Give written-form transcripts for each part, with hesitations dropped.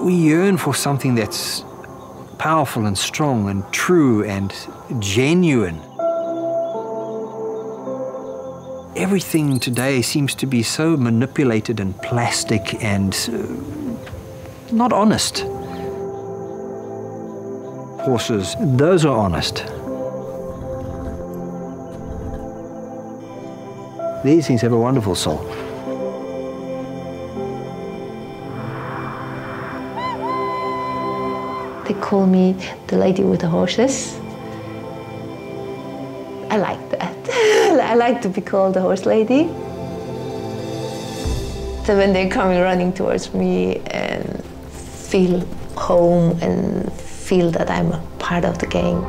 we yearn for something that's powerful and strong and true and genuine. Everything today seems to be so manipulated and plastic and not honest. Horses, those are honest. These things have a wonderful soul. They call me the lady with the horses. I like that. I like to be called the horse lady. So when they're coming running towards me and feel home and feel that I'm a part of the game.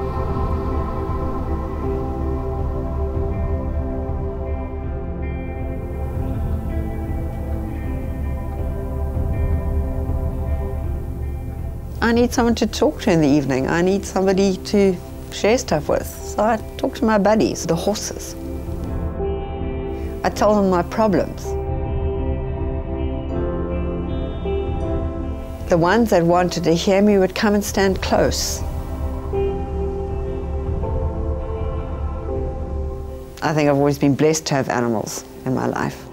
I need someone to talk to in the evening. I need somebody to share stuff with. So I talk to my buddies, the horses. I tell them my problems. The ones that wanted to hear me would come and stand close. I think I've always been blessed to have animals in my life.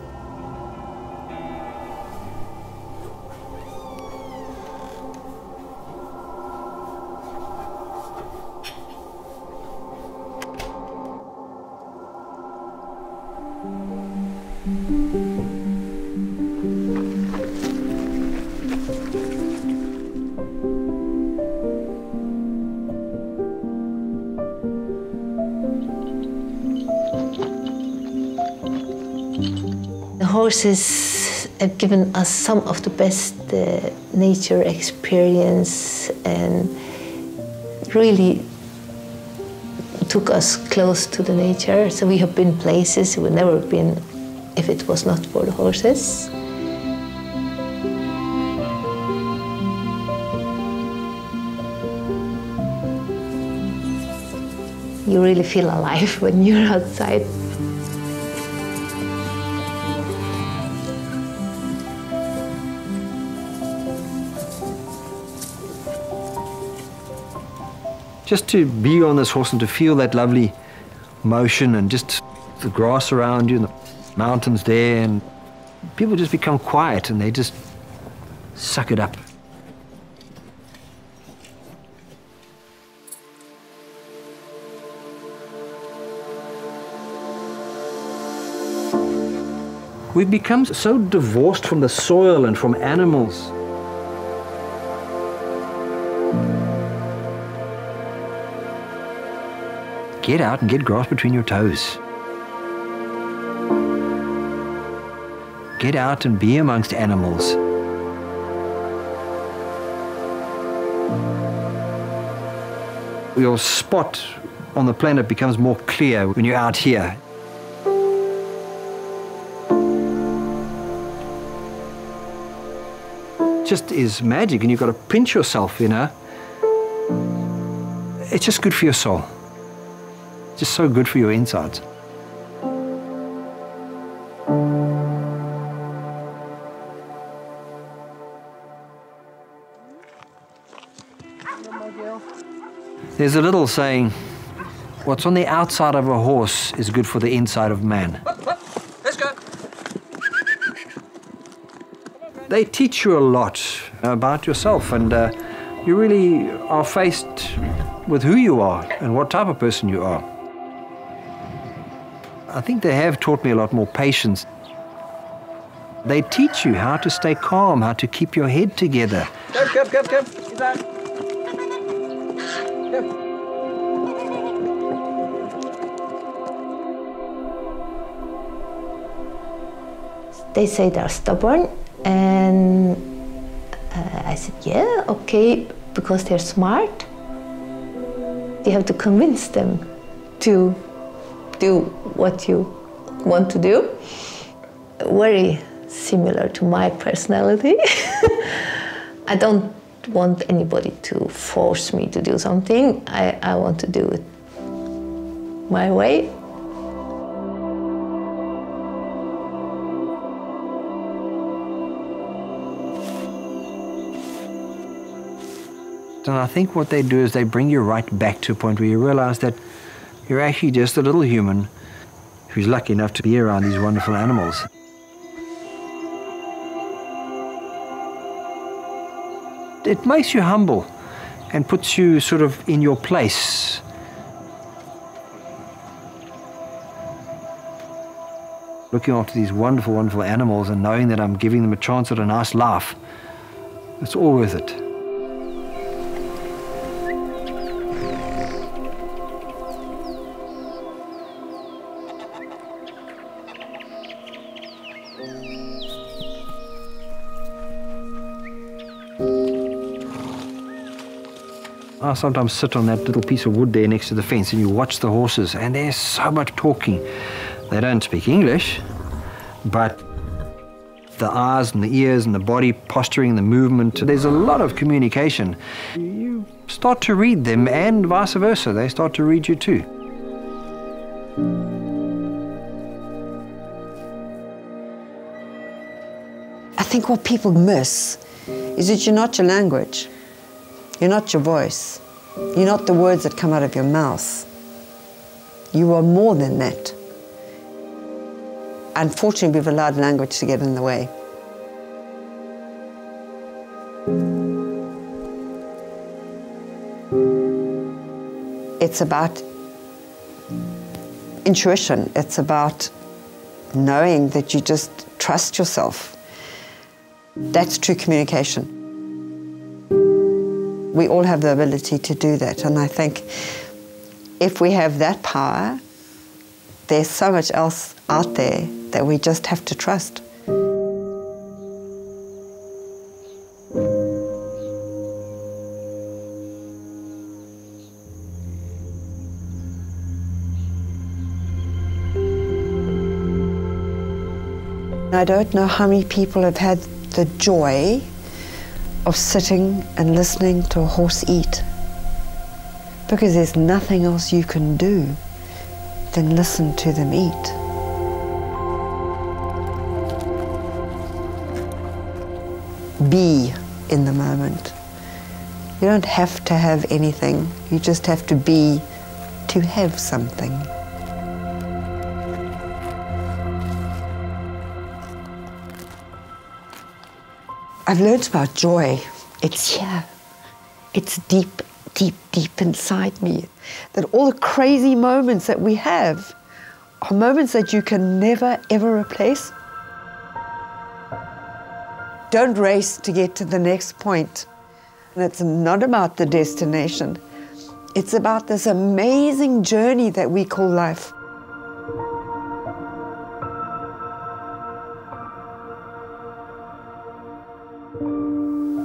Horses have given us some of the best nature experience and really took us close to the nature. So we have been places we would never have been if it was not for the horses. You really feel alive when you're outside. Just to be on this horse and to feel that lovely motion and just the grass around you and the mountains there, and people just become quiet and they just suck it up. We've become so divorced from the soil and from animals. Get out and get grass between your toes. Get out and be amongst animals. Your spot on the planet becomes more clear when you're out here. It just is magic, and you've got to pinch yourself, you know. It's just good for your soul. Just so good for your insides. There's a little saying, what's on the outside of a horse is good for the inside of man. Let's go. They teach you a lot about yourself, and you really are faced with who you are and what type of person you are. I think they have taught me a lot more patience. They teach you how to stay calm, how to keep your head together. Go. They say they're stubborn, and I said, yeah, okay, because they're smart. You have to convince them to do what you want to do. Very similar to my personality. I don't want anybody to force me to do something. I want to do it my way. And I think what they do is they bring you right back to a point where you realize that you're actually just a little human who's lucky enough to be around these wonderful animals. It makes you humble and puts you sort of in your place. Looking after these wonderful, wonderful animals and knowing that I'm giving them a chance at a nice life, it's all worth it. I sometimes sit on that little piece of wood there next to the fence and you watch the horses and there's so much talking. They don't speak English, but the eyes and the ears and the body posturing, the movement, there's a lot of communication. You start to read them and vice versa, they start to read you too. I think what people miss is that you're not your language. You're not your voice. You're not the words that come out of your mouth. You are more than that. Unfortunately, we've allowed language to get in the way. It's about intuition. It's about knowing that you just trust yourself. That's true communication. We all have the ability to do that, and I think if we have that power, there's so much else out there that we just have to trust. I don't know how many people have had the joy of sitting and listening to a horse eat, because there's nothing else you can do than listen to them eat. Be in the moment. You don't have to have anything, you just have to be to have something. I've learned about joy. It's here. It's deep, deep, deep inside me. That all the crazy moments that we have are moments that you can never, ever replace. Don't race to get to the next point. And it's not about the destination. It's about this amazing journey that we call life.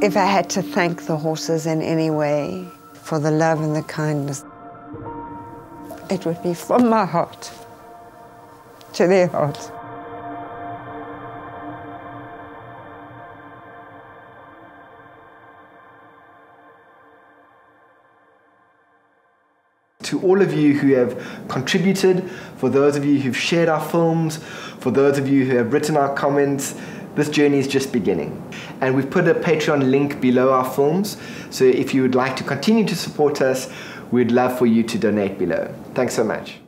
If I had to thank the horses in any way for the love and the kindness, it would be from my heart to their heart. To all of you who have contributed, for those of you who've shared our films, for those of you who have written our comments, this journey is just beginning. And we've put a Patreon link below our films, so if you would like to continue to support us, we'd love for you to donate below. Thanks so much.